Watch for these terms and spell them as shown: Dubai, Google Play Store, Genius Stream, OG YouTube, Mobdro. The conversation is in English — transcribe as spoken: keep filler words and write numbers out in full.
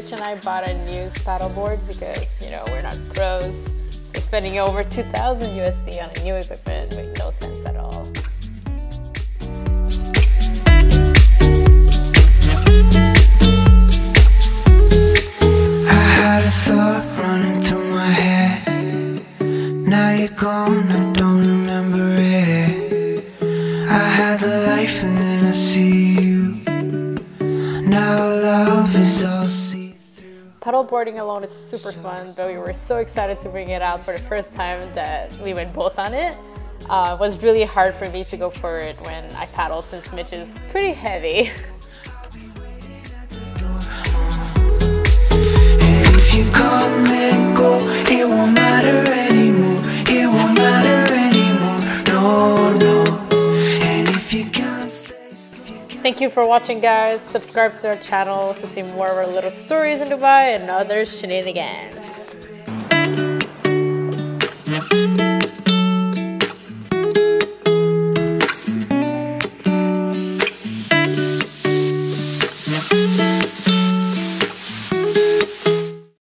Mitch and I bought a new paddleboard because, you know, we're not pros. We're spending over two thousand U S D on a new equipment makes no sense at all. I had a thought running through my head. Now you're gone, I don't remember it. I had the life and then I see you. Now love is all see-through. Paddleboarding alone is super fun, but we were so excited to bring it out for the first time that we went both on it. Uh, it was really hard for me to go for it when I paddle since Mitch is pretty heavy. Thank you for watching, guys. Subscribe to our channel to see more of our little stories in Dubai and other shenanigans.